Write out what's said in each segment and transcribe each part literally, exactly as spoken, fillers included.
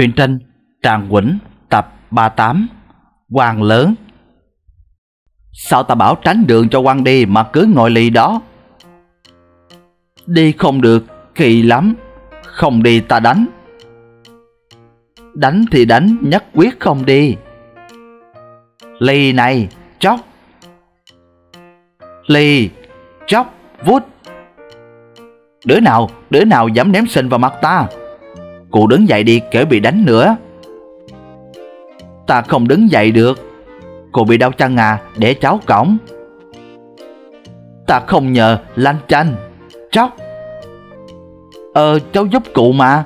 Huyền Trân, Tràng Quỳnh, tập ba mươi tám. Quan lớn. Sao ta bảo tránh đường cho quan đi mà cứ ngồi lì đó? Đi không được, kỳ lắm. Không đi ta đánh. Đánh thì đánh, nhất quyết không đi. Lì này, chóc. Lì, chóc, vút. Đứa nào, đứa nào dám ném sình vào mặt ta? Cụ đứng dậy đi, kẻo bị đánh nữa. Ta không đứng dậy được. Cụ bị đau chân à, để cháu cõng. Ta không nhờ, lanh chanh. Chóc. Ờ, cháu giúp cụ mà.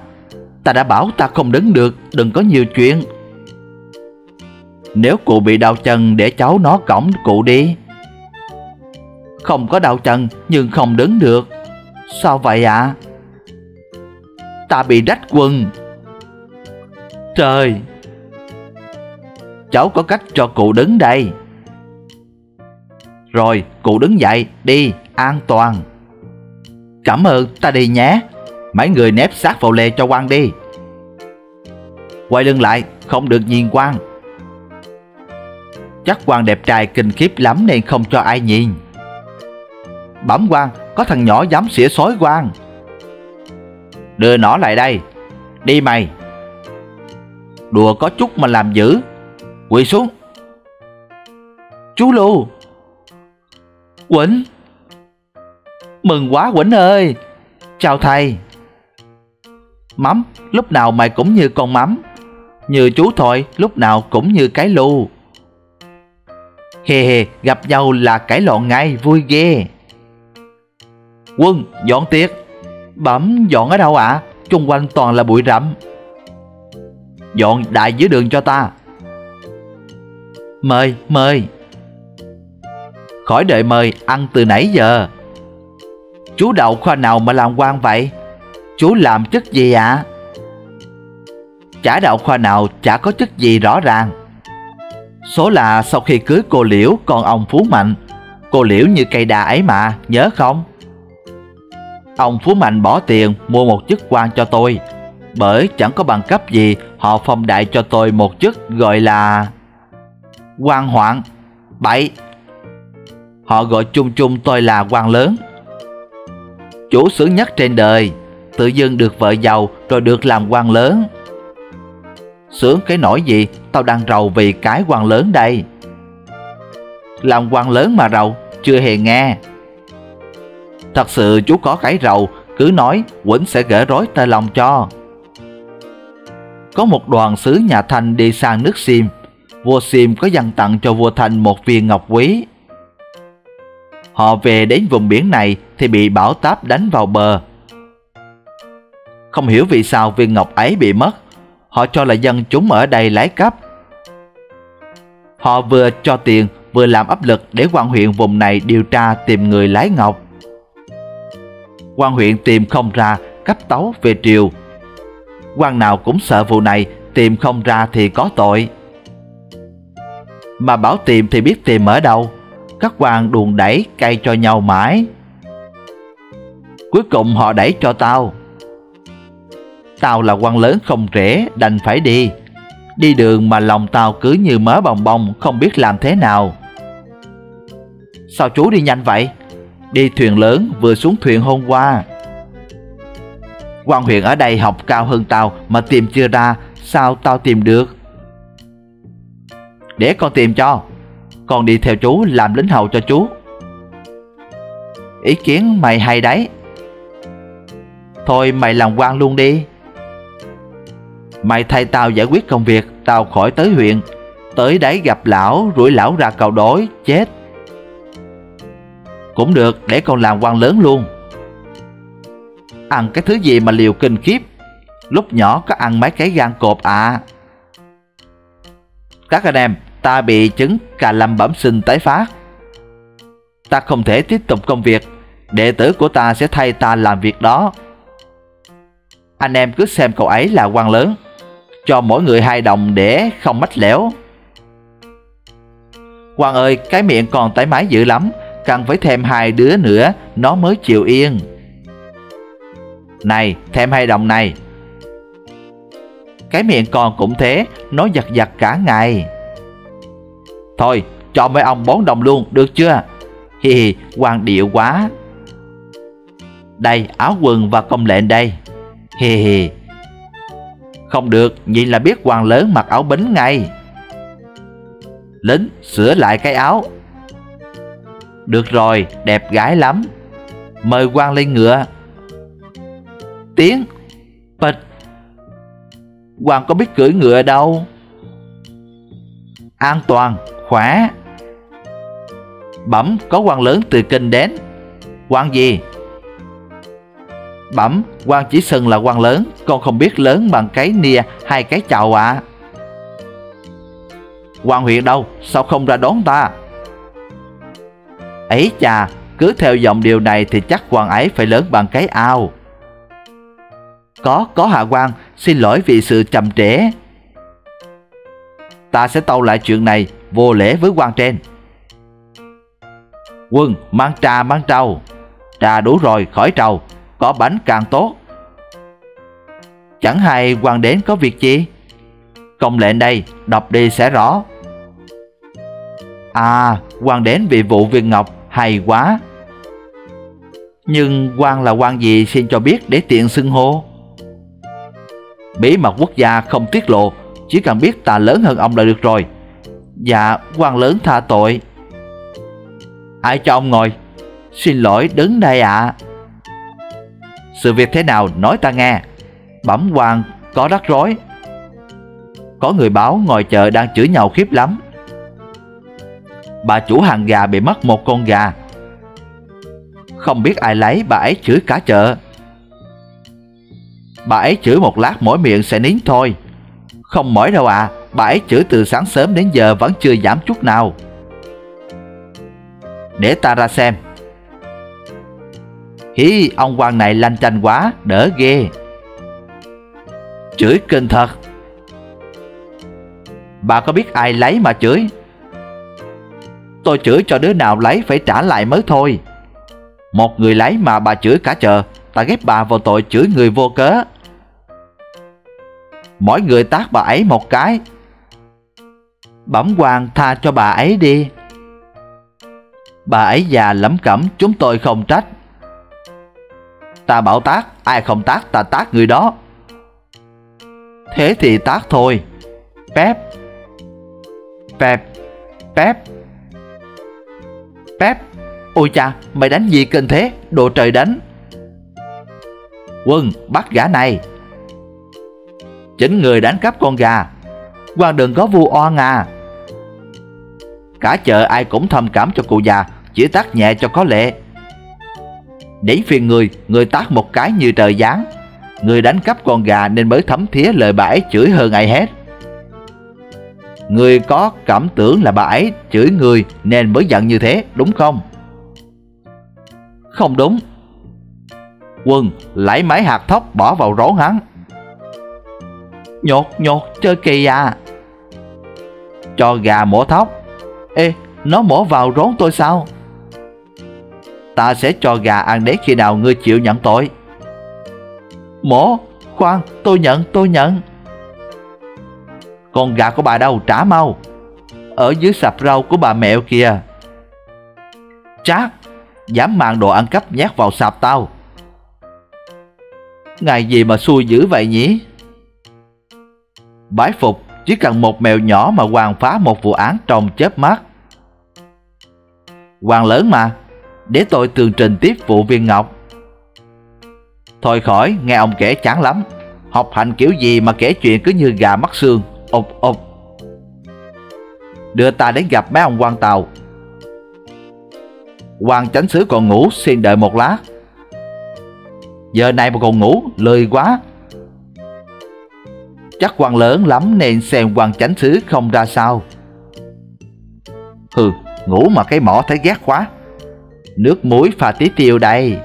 Ta đã bảo ta không đứng được, đừng có nhiều chuyện. Nếu cụ bị đau chân, để cháu nó cõng cụ đi. Không có đau chân, nhưng không đứng được. Sao vậy ạ? À? Ta bị rách quần. Trời. Cháu có cách cho cụ đứng đây. Rồi, cụ đứng dậy, đi, an toàn. Cảm ơn, ta đi nhé. Mấy người nép sát vào lề cho quan đi. Quay lưng lại, không được nhìn quan. Chắc quan đẹp trai kinh khiếp lắm nên không cho ai nhìn. Bẩm quan, có thằng nhỏ dám xỉa xói quan. Đưa nó lại đây. Đi mày. Đùa có chút mà làm dữ. Quỳ xuống. Chú Lưu. Quỳnh. Mừng quá Quỳnh ơi. Chào thầy. Mắm, lúc nào mày cũng như con mắm. Như chú thôi, lúc nào cũng như cái Lưu. Hề hề, gặp nhau là cãi lộn ngay, vui ghê. Quân, dọn tiệc. Bẩm, dọn ở đâu ạ? À? Chung quanh toàn là bụi rậm. Dọn đại dưới đường cho ta. Mời, mời. Khỏi đợi mời, ăn từ nãy giờ. Chú đậu khoa nào mà làm quan vậy? Chú làm chức gì ạ? À? Chả đậu khoa nào, chả có chức gì rõ ràng. Số là sau khi cưới cô Liễu còn ông Phú Mạnh. Cô Liễu như cây đà ấy mà, nhớ không? Ông Phú Mạnh bỏ tiền mua một chức quan cho tôi. Bởi chẳng có bằng cấp gì, họ phong đại cho tôi một chức gọi là quan hoạn. Bậy. Họ gọi chung chung tôi là quan lớn. Chủ sướng nhất trên đời. Tự dưng được vợ giàu rồi được làm quan lớn. Sướng cái nỗi gì, tao đang rầu vì cái quan lớn đây. Làm quan lớn mà rầu, chưa hề nghe. Thật sự chú có cái rầu, cứ nói Quỳnh sẽ gỡ rối tơ lòng cho. Có một đoàn sứ nhà Thanh đi sang nước Xiêm. Vua Xiêm có dâng tặng cho vua Thanh một viên ngọc quý. Họ về đến vùng biển này thì bị bão táp đánh vào bờ. Không hiểu vì sao viên ngọc ấy bị mất. Họ cho là dân chúng ở đây lấy cắp. Họ vừa cho tiền vừa làm áp lực để quan huyện vùng này điều tra tìm người lấy ngọc. Quan huyện tìm không ra, cấp tấu về triều. Quan nào cũng sợ vụ này, tìm không ra thì có tội. Mà bảo tìm thì biết tìm ở đâu. Các quan đùn đẩy cay cho nhau mãi. Cuối cùng họ đẩy cho tao. Tao là quan lớn không rẻ, đành phải đi. Đi đường mà lòng tao cứ như mớ bồng bông, không biết làm thế nào. Sao chú đi nhanh vậy? Đi thuyền lớn, vừa xuống thuyền hôm qua. Quan huyện ở đây học cao hơn tao mà tìm chưa ra, sao tao tìm được? Để con tìm cho. Con đi theo chú làm lính hầu cho chú. Ý kiến mày hay đấy. Thôi mày làm quan luôn đi. Mày thay tao giải quyết công việc, tao khỏi tới huyện. Tới đấy gặp lão, rủi lão ra cào đối, chết. Cũng được, để con làm quan lớn luôn. Ăn cái thứ gì mà liều kinh khiếp. Lúc nhỏ có ăn mấy cái gan cột à. Các anh em, ta bị chứng cà lầm bẩm sinh tái phát. Ta không thể tiếp tục công việc. Đệ tử của ta sẽ thay ta làm việc đó. Anh em cứ xem cậu ấy là quan lớn. Cho mỗi người hai đồng để không mách lẻo. Quan ơi, cái miệng còn tái mái dữ lắm. Cần phải thêm hai đứa nữa nó mới chịu yên. Này, thêm hai đồng này. cái miệng con cũng thế, nó giật giật cả ngày. Thôi cho mấy ông bốn đồng luôn được chưa? Hi hi, quan điệu quá. Đây, áo quần và công lệnh đây. Hi hi. Không được, vậy là biết quan lớn mặc áo bính ngay. Lính sửa lại cái áo. Được rồi, đẹp gái lắm. Mời quan lên ngựa. Tiếng bịch. Quan có biết cưỡi ngựa đâu. An toàn, khỏe. Bẩm có quan lớn từ kinh đến. Quan gì? Bẩm quan chỉ sừng là quan lớn, con không biết lớn bằng cái nia hay cái chậu ạ. À. Quan huyện đâu, sao không ra đón ta? Ấy chà, cứ theo dòng điều này thì chắc quan ấy phải lớn bằng cái ao. Có, có hạ quan, xin lỗi vì sự chậm trễ. Ta sẽ tâu lại chuyện này, vô lễ với quan trên. Quân, mang trà mang trầu. Trà đủ rồi, khỏi trầu, có bánh càng tốt. Chẳng hay quan đến có việc gì? Công lệnh đây, đọc đi sẽ rõ. À, quan đến vì vụ viên ngọc, hay quá. Nhưng quan là quan gì xin cho biết để tiện xưng hô? Bí mật quốc gia không tiết lộ, chỉ cần biết ta lớn hơn ông là được rồi. Dạ, quan lớn tha tội. Ai cho ông ngồi? Xin lỗi, đứng đây ạ. À. Sự việc thế nào nói ta nghe. Bẩm quan có rắc rối. Có người báo ngồi chợ đang chửi nhau khiếp lắm. Bà chủ hàng gà bị mất một con gà. Không biết ai lấy, bà ấy chửi cả chợ. Bà ấy chửi một lát mỗi miệng sẽ nín thôi. Không mỏi đâu ạ, à, bà ấy chửi từ sáng sớm đến giờ vẫn chưa giảm chút nào. Để ta ra xem. Hí, ông quan này lanh chanh quá, đỡ ghê. Chửi kinh thật. Bà có biết ai lấy mà chửi? Tôi chửi cho đứa nào lấy phải trả lại mới thôi. Một người lấy mà bà chửi cả chợ, ta ghép bà vào tội chửi người vô cớ. Mỗi người tát bà ấy một cái. Bẩm quan tha cho bà ấy đi. Bà ấy già lẩm cẩm, chúng tôi không trách. Ta bảo tát, ai không tát ta tát người đó. Thế thì tát thôi. Pép, pép, pép, pép. Ôi cha, mày đánh gì kinh thế, đồ trời đánh. Quân, bắt gã này. Chính người đánh cắp con gà. Quan đừng có vu oan à. Cả chợ ai cũng thông cảm cho cụ già, chỉ tát nhẹ cho có lệ. Đến phiên người, người tát một cái như trời giáng. Người đánh cắp con gà nên mới thấm thía lời bà ấy chửi hơn ai hết. Người có cảm tưởng là bà ấy chửi người nên mới giận như thế, đúng không? Không đúng. Quân, lấy máy hạt thóc bỏ vào rốn hắn. Nhột nhột chơi kỳ à. Cho gà mổ thóc. Ê, nó mổ vào rốn tôi sao? Ta sẽ cho gà ăn đến khi nào ngươi chịu nhận tội. Mổ, khoan, tôi nhận, tôi nhận. Con gà của bà đâu, trả mau. Ở dưới sạp rau của bà mẹo kìa. Trác, dám mang đồ ăn cắp nhét vào sạp tao. Ngày gì mà xui dữ vậy nhỉ? Bái phục, chỉ cần một mèo nhỏ mà hoàn phá một vụ án trong chớp mắt. Quan lớn mà, để tôi tường trình tiếp vụ viên ngọc. Thôi khỏi, nghe ông kể chán lắm. Học hành kiểu gì mà kể chuyện cứ như gà mắc xương. Ụp ụp. Đưa ta đến gặp mấy ông quan Tàu. Hoàng chánh sứ còn ngủ, xin đợi một lát. Giờ này mà còn ngủ, lười quá. Chắc quan lớn lắm nên xem quan chánh sứ không ra sao. Hừ, ngủ mà cái mỏ thấy ghét quá. Nước muối pha tí tiêu đây.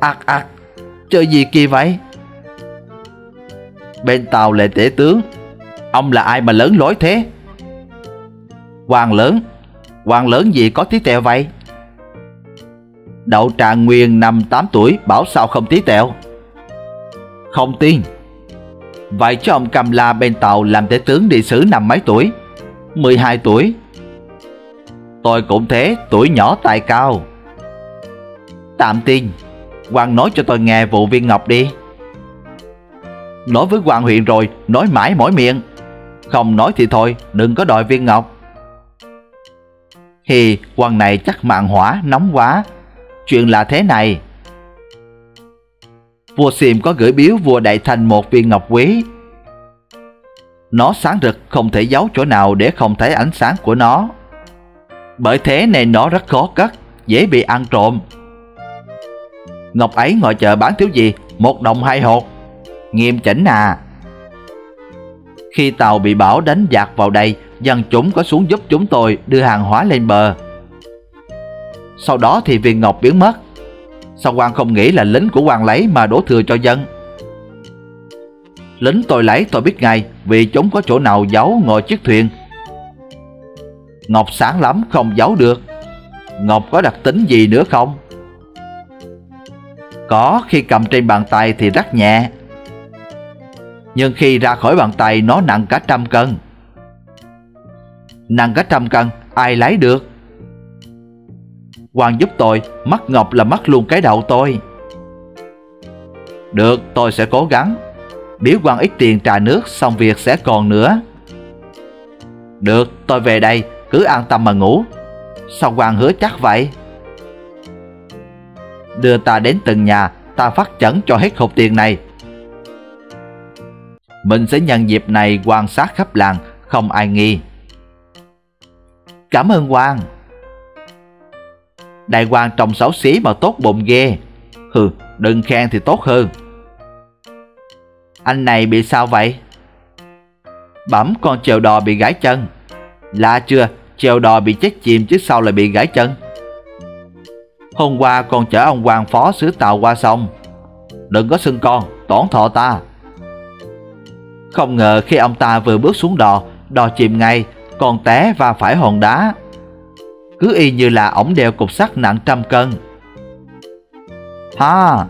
Ác ác, chơi gì kỳ vậy? Bên Tàu lệ tể tướng. Ông là ai mà lớn lối thế? Quan lớn. Quan lớn gì có tí tẹo vậy? Đậu Trạng Nguyên năm tám tuổi bảo sao không tí tẹo. Không tin. Vậy cho ông Cam La bên Tàu làm tể tướng đi sứ năm mấy tuổi? mười hai tuổi. Tôi cũng thế, tuổi nhỏ tài cao. Tạm tin. Hoàng nói cho tôi nghe vụ Viên Ngọc đi. Nói với Hoàng huyện rồi, nói mãi mỏi miệng. Không nói thì thôi, đừng có đòi Viên Ngọc. Thì Hoàng này chắc mạng hỏa, nóng quá. Chuyện là thế này. Vua Xiêm có gửi biếu vua Đại Thành một viên ngọc quý. Nó sáng rực không thể giấu chỗ nào để không thấy ánh sáng của nó. Bởi thế nên nó rất khó cất, dễ bị ăn trộm. Ngọc ấy ngồi chợ bán thiếu gì? Một đồng hai hột. Nghiêm chỉnh à. Khi tàu bị bão đánh dạt vào đây, dân chúng có xuống giúp chúng tôi đưa hàng hóa lên bờ. Sau đó thì viên ngọc biến mất. Sao quan không nghĩ là lính của quan lấy mà đổ thừa cho dân? Lính tôi lấy tôi biết ngay, vì chúng có chỗ nào giấu ngồi chiếc thuyền. Ngọc sáng lắm không giấu được. Ngọc có đặc tính gì nữa không? Có, khi cầm trên bàn tay thì rất nhẹ, nhưng khi ra khỏi bàn tay nó nặng cả trăm cân. Nặng cả trăm cân, ai lấy được? Hoàng giúp tôi, mất ngọc là mất luôn cái đầu tôi. Được, tôi sẽ cố gắng. Biểu Hoàng ít tiền trà nước, xong việc sẽ còn nữa. Được, tôi về đây, cứ an tâm mà ngủ. Sao Hoàng hứa chắc vậy? Đưa ta đến từng nhà, ta phát chẩn cho hết hộp tiền này. Mình sẽ nhân dịp này quan sát khắp làng, không ai nghi. Cảm ơn Hoàng. Đại quan trông xấu xí mà tốt bụng ghê. Hừ, đừng khen thì tốt hơn. Anh này bị sao vậy? Bẩm con chèo đò bị gãy chân. Lạ chưa, chèo đò bị chết chìm chứ sao lại bị gãy chân. Hôm qua con chở ông Hoàng phó sứ tàu qua sông. Đừng có xưng con, tổn thọ ta. Không ngờ khi ông ta vừa bước xuống đò, đò chìm ngay, con té và phải hòn đá. Cứ y như là ổng đeo cục sắt nặng trăm cân. Ha,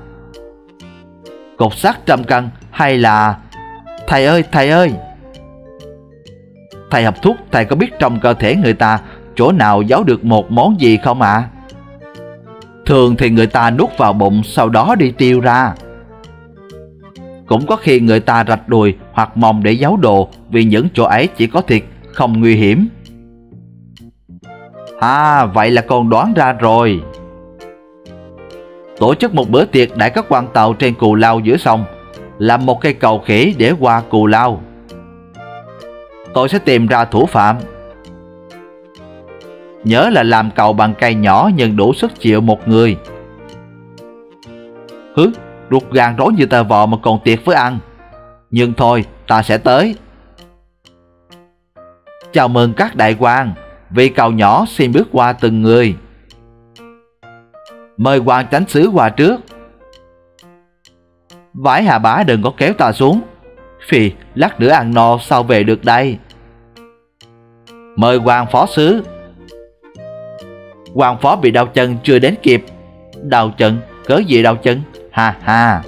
cục sắt trăm cân hay là... Thầy ơi, thầy ơi. Thầy học thuốc, thầy có biết trong cơ thể người ta chỗ nào giấu được một món gì không ạ? À? Thường thì người ta nuốt vào bụng sau đó đi tiêu ra. Cũng có khi người ta rạch đùi hoặc mòng để giấu đồ, vì những chỗ ấy chỉ có thiệt, không nguy hiểm. À, vậy là con đoán ra rồi. Tổ chức một bữa tiệc đãi các quan tàu trên Cù Lao giữa sông, làm một cây cầu khỉ để qua Cù Lao. Tôi sẽ tìm ra thủ phạm. Nhớ là làm cầu bằng cây nhỏ nhưng đủ sức chịu một người. Hứ, ruột gan rối như tờ vò mà còn tiệc với ăn. Nhưng thôi, ta sẽ tới. Chào mừng các đại quan. Vì cầu nhỏ xin bước qua từng người. Mời Hoàng chánh sứ qua trước. Vãi hà bá, đừng có kéo ta xuống. Phì, lát nữa ăn no sao về được đây. Mời Hoàng phó sứ. Hoàng phó bị đau chân chưa đến kịp. Đau chân, cớ gì đau chân? Ha ha.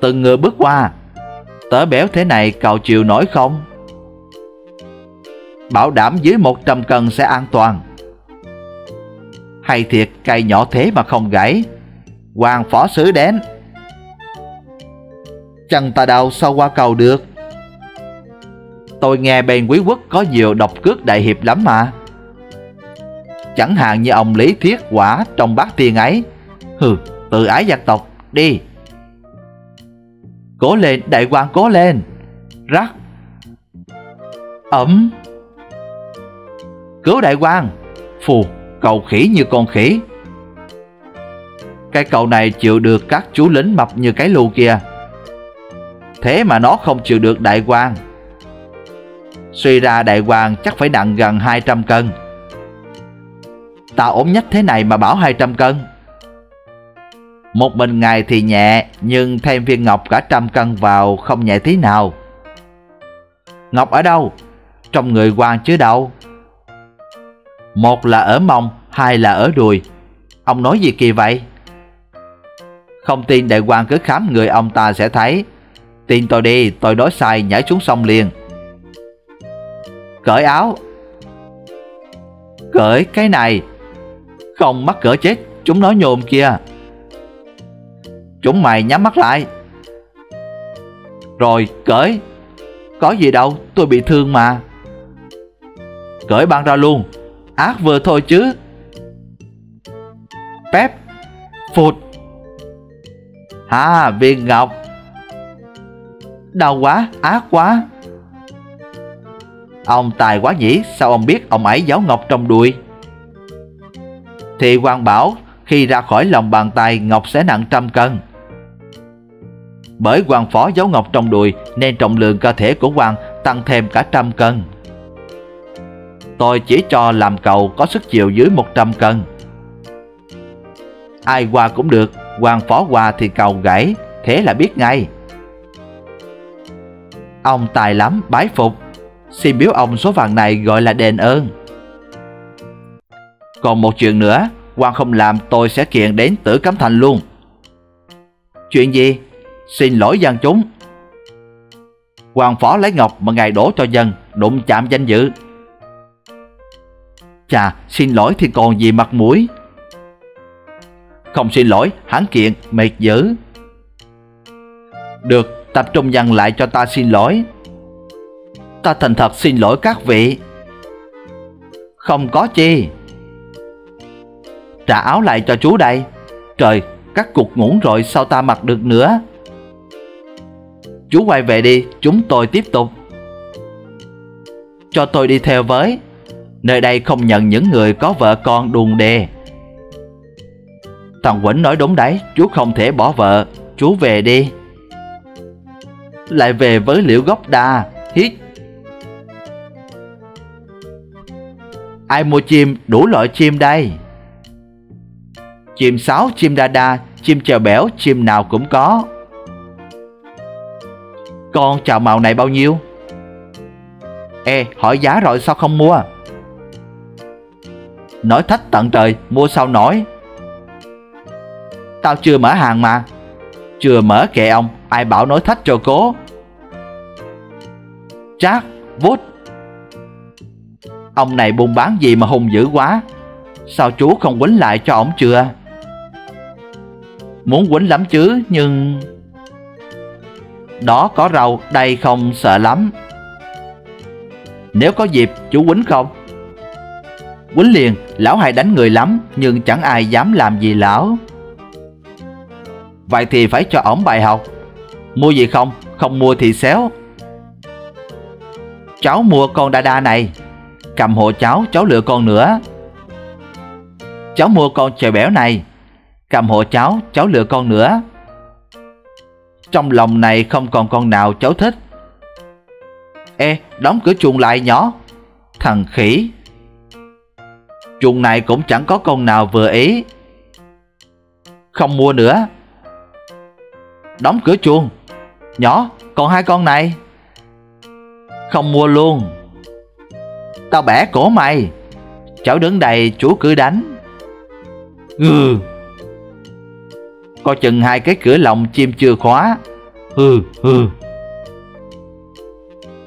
Từng người bước qua. Tớ béo thế này cậu chịu nổi không? Bảo đảm dưới một trăm cân sẽ an toàn. Hay thiệt, cây nhỏ thế mà không gãy. Hoàng phó sứ đến. Chân ta đau sao qua cầu được? Tôi nghe bên Quý Quốc có nhiều độc cước đại hiệp lắm mà. Chẳng hạn như ông Lý Thiết Quả trong Bát Tiên ấy. Hừ, tự ái gia tộc, đi. Cố lên, đại quan cố lên. Rắc. Ẩm. Cứu đại quan. Phù, cầu khỉ như con khỉ. Cái cầu này chịu được các chú lính mập như cái lù kia. Thế mà nó không chịu được đại quan. Suy ra đại quan chắc phải nặng gần hai trăm cân. Ta ốm nhách thế này mà bảo hai trăm cân. Một mình ngài thì nhẹ, nhưng thêm viên ngọc cả trăm cân vào không nhẹ tí nào. Ngọc ở đâu? Trong người quan chứ đâu. Một là ở mông, hai là ở đùi. Ông nói gì kỳ vậy? Không tin đại quan cứ khám người ông ta sẽ thấy. Tin tôi đi, tôi nói sai nhảy xuống sông liền. Cởi áo. Cởi cái này. Không, mắc cỡ chết, chúng nó nhồm kìa. Chúng mày nhắm mắt lại. Rồi cởi. Có gì đâu, tôi bị thương mà. Cởi băng ra luôn. Ác vừa thôi chứ. Pép. Phụt. À, viên ngọc. Đau quá, ác quá. Ông tài quá nhỉ, sao ông biết ông ấy giấu ngọc trong đùi? Thì quan bảo khi ra khỏi lòng bàn tay ngọc sẽ nặng trăm cân. Bởi quan phó giấu ngọc trong đùi nên trọng lượng cơ thể của quan tăng thêm cả trăm cân. Tôi chỉ cho làm cầu có sức chịu dưới một trăm cân. Ai qua cũng được, quan phó qua thì cầu gãy, thế là biết ngay. Ông tài lắm, bái phục. Xin biếu ông số vàng này gọi là đền ơn. Còn một chuyện nữa, quan không làm tôi sẽ kiện đến tử cấm thành luôn. Chuyện gì? Xin lỗi dân chúng. Quan phó lấy ngọc mà ngài đổ cho dân, đụng chạm danh dự. Chà, xin lỗi thì còn gì mặt mũi. Không xin lỗi, hắn kiện, mệt dữ. Được, tập trung dằn lại cho ta xin lỗi. Ta thành thật xin lỗi các vị. Không có chi. Trả áo lại cho chú đây. Trời, các cục ngủ rồi sao ta mặc được nữa. Chú quay về đi, chúng tôi tiếp tục. Cho tôi đi theo với. Nơi đây không nhận những người có vợ con đùn đè. Thằng Quỳnh nói đúng đấy, chú không thể bỏ vợ. Chú về đi. Lại về với Liễu Gốc Đa. Hít. Ai mua chim, đủ loại chim đây. Chim sáo, chim đa đa, chim chèo bẻo, chim nào cũng có. Con chào màu này bao nhiêu? Ê, hỏi giá rồi sao không mua? Nói thách tận trời, mua sao nổi. Tao chưa mở hàng mà. Chưa mở kệ ông, ai bảo nói thách cho cố. Trác, vút. Ông này buôn bán gì mà hung dữ quá. Sao chú không quýnh lại cho ổng chưa? Muốn quýnh lắm chứ, nhưng... Đó có rau, đây không sợ lắm. Nếu có dịp, chú quýnh không? Quýnh liền, lão hay đánh người lắm, nhưng chẳng ai dám làm gì lão. Vậy thì phải cho ổng bài học. Mua gì không? Không mua thì xéo. Cháu mua con đa đa này. Cầm hộ cháu, cháu lựa con nữa. Cháu mua con chèo bẻo này. Cầm hộ cháu, cháu lựa con nữa. Trong lòng này không còn con nào cháu thích. Ê, đóng cửa chuồng lại nhỏ. Thằng khỉ. Chuồng này cũng chẳng có con nào vừa ý. Không mua nữa. Đóng cửa chuồng. Nhỏ, còn hai con này. Không mua luôn. Tao bẻ cổ mày. Cháu đứng đây chú cứ đánh. Gừ. Coi chừng hai cái cửa lồng chim chưa khóa. Hừ hừ.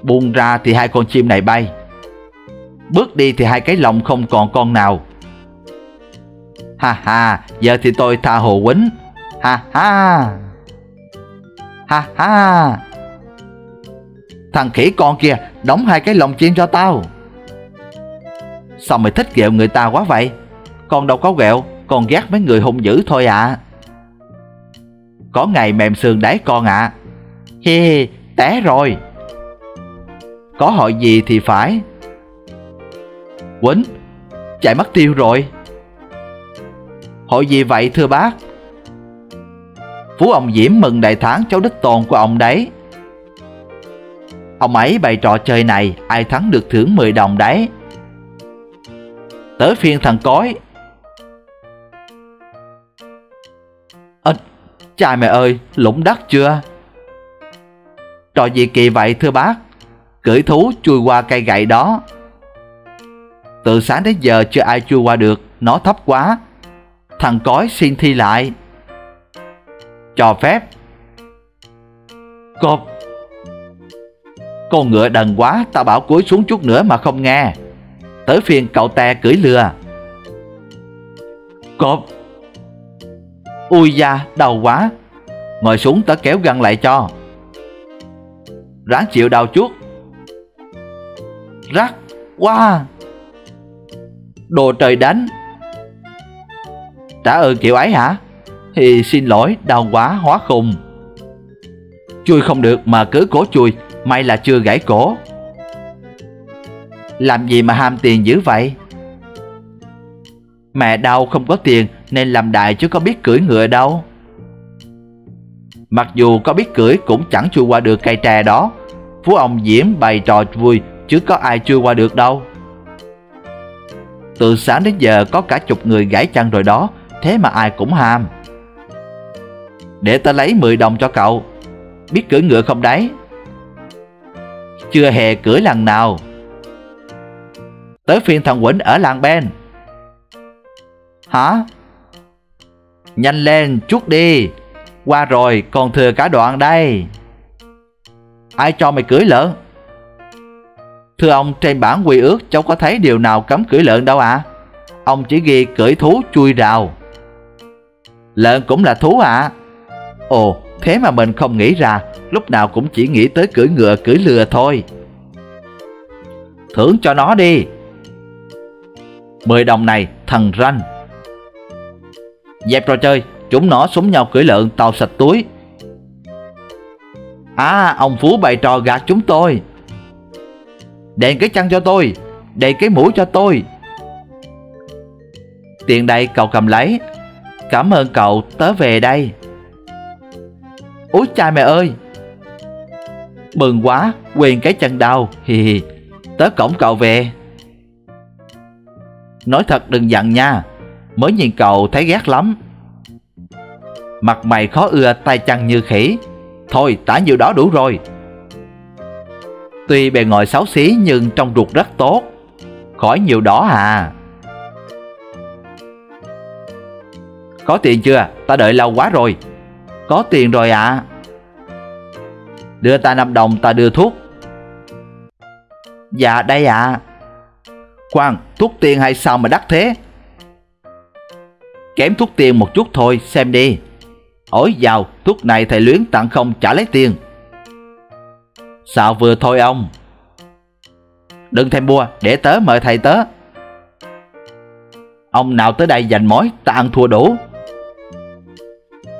Buông ra thì hai con chim này bay. Bước đi thì hai cái lồng không còn con nào. Ha ha, giờ thì tôi tha hồ quýnh. Ha ha. Ha ha. Thằng khỉ con kia, đóng hai cái lồng chim cho tao. Sao mày thích ghẹo người ta quá vậy? Con đâu có ghẹo, con ghét mấy người hung dữ thôi ạ. À. Có ngày mềm xương đấy con ạ. À. Hi hi, té rồi. Có hội gì thì phải. Quýnh, chạy mất tiêu rồi. Hội gì vậy thưa bác? Phú ông Diễm mừng đại thắng cháu đích tôn của ông đấy. Ông ấy bày trò chơi này, ai thắng được thưởng mười đồng đấy. Tới phiên thằng cói. Ê, trời mẹ ơi, lũng đất chưa? Trò gì kỳ vậy thưa bác? Cưỡi thú chui qua cây gậy đó. Từ sáng đến giờ chưa ai chui qua được, nó thấp quá. Thằng cói xin thi lại. Cho phép. cộp. Con ngựa đần quá, tao bảo cúi xuống chút nữa mà không nghe. Tới phiên cậu ta cưỡi lừa. Cộp. Ui da, đau quá. Ngồi xuống tớ kéo găng lại cho. Ráng chịu đau chút. Rắc. Wow. Đồ trời đánh. Trả ơn kiểu ấy hả? Thì xin lỗi, đau quá hóa khùng. Chui không được mà cứ cố chui. May là chưa gãy cổ. Làm gì mà ham tiền dữ vậy? Mẹ đau không có tiền nên làm đại chứ có biết cưỡi ngựa đâu. Mặc dù có biết cưỡi cũng chẳng chui qua được cây tre đó. Phú ông Diễm bày trò vui chứ có ai chui qua được đâu. Từ sáng đến giờ có cả chục người gãy chân rồi đó. Thế mà ai cũng ham. Để ta lấy mười đồng cho cậu. Biết cưỡi ngựa không đấy? Chưa hề cưỡi lần nào. Tới phiên thằng Quỳnh ở làng bên. Hả? Nhanh lên chút đi. Qua rồi còn thừa cả đoạn đây. Ai cho mày cưỡi lợn? Thưa ông, trên bản quy ước cháu có thấy điều nào cấm cưỡi lợn đâu ạ à? Ông chỉ ghi cưỡi thú chui rào. Lợn cũng là thú ạ à? Ồ, thế mà mình không nghĩ ra. Lúc nào cũng chỉ nghĩ tới cưỡi ngựa cưỡi lừa thôi. Thưởng cho nó đi. Mười đồng này thằng ranh. Dẹp trò chơi. Chúng nó súng nhau cưỡi lợn tàu sạch túi. À, ông Phú bày trò gạt chúng tôi. Đèn cái chân cho tôi. Đèn cái mũi cho tôi. Tiền đây cậu cầm lấy. Cảm ơn cậu, tớ về đây. Úi cha mẹ ơi. Mừng quá, quên cái chân đau. Hì hì, tớ cõng cậu về. Nói thật đừng giận nha. Mới nhìn cậu thấy ghét lắm. Mặt mày khó ưa, tay chân như khỉ. Thôi tả nhiều đó đủ rồi. Tuy bề ngoài xấu xí nhưng trong ruột rất tốt. Khỏi nhiều đó à. Có tiền chưa? Ta đợi lâu quá rồi. Có tiền rồi ạ à. Đưa ta năm đồng ta đưa thuốc. Dạ đây ạ à. Khoan, thuốc tiền hay sao mà đắt thế? Kém thuốc tiền một chút thôi, xem đi. Ối dào, thuốc này thầy Luyến tặng không trả lấy tiền. Sao vừa thôi ông. Đừng thèm mua, để tớ mời thầy tớ. Ông nào tới đây giành mối, ta ăn thua đủ.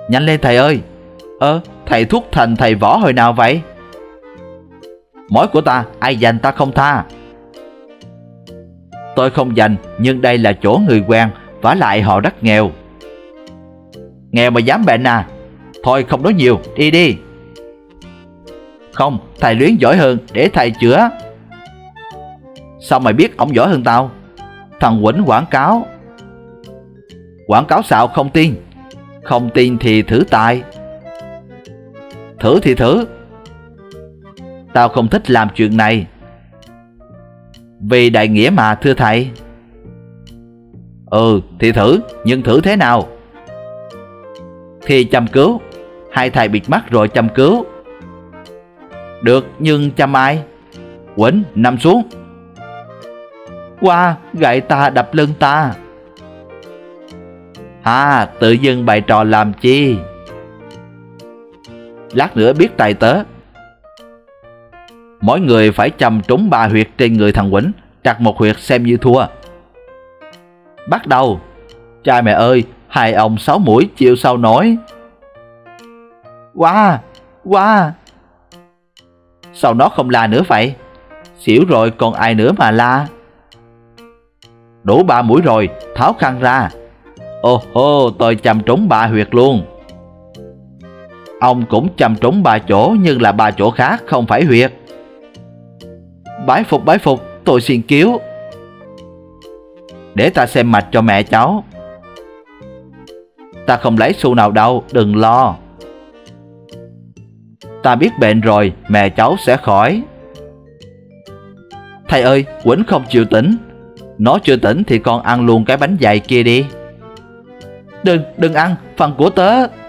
Nhanh lên thầy ơi. Ơ, ờ, thầy thuốc thành thầy Võ hồi nào vậy? Mối của ta, ai giành ta không tha. Tôi không giành, nhưng đây là chỗ người quen. Vả lại họ rất nghèo. Nghèo mà dám bệnh à? Thôi không nói nhiều, đi đi. Không, thầy Luyến giỏi hơn, để thầy chữa. Sao mày biết ổng giỏi hơn tao? Thằng Quỳnh quảng cáo. Quảng cáo xạo không tin. Không tin thì thử tài. Thử thì thử. Tao không thích làm chuyện này. Vì đại nghĩa mà thưa thầy. Ừ thì thử, nhưng thử thế nào? Thì chăm cứu. Hai thầy bịt mắt rồi chăm cứu. Được, nhưng chăm ai? Quỳnh nằm xuống. Qua, gậy ta đập lưng ta. À, tự dưng bày trò làm chi? Lát nữa biết tài tớ. Mỗi người phải chầm trúng ba huyệt trên người thằng Quỳnh. Chặt một huyệt xem như thua. Bắt đầu. Cha mẹ ơi, hai ông sáu mũi chịu sao nói. Qua, qua. Sao nó không la nữa vậy? Xỉu rồi còn ai nữa mà la. Đủ ba mũi rồi, tháo khăn ra. Ô hô, tôi chầm trúng ba huyệt luôn. Ông cũng chầm trúng ba chỗ, nhưng là ba chỗ khác không phải huyệt. Bái phục bái phục, tôi xin cứu. Để ta xem mạch cho mẹ cháu. Ta không lấy xu nào đâu, đừng lo. Ta biết bệnh rồi, mẹ cháu sẽ khỏi. Thầy ơi, Quỳnh không chịu tỉnh. Nó chưa tỉnh thì con ăn luôn cái bánh dày kia đi. Đừng, đừng ăn, phần của tớ.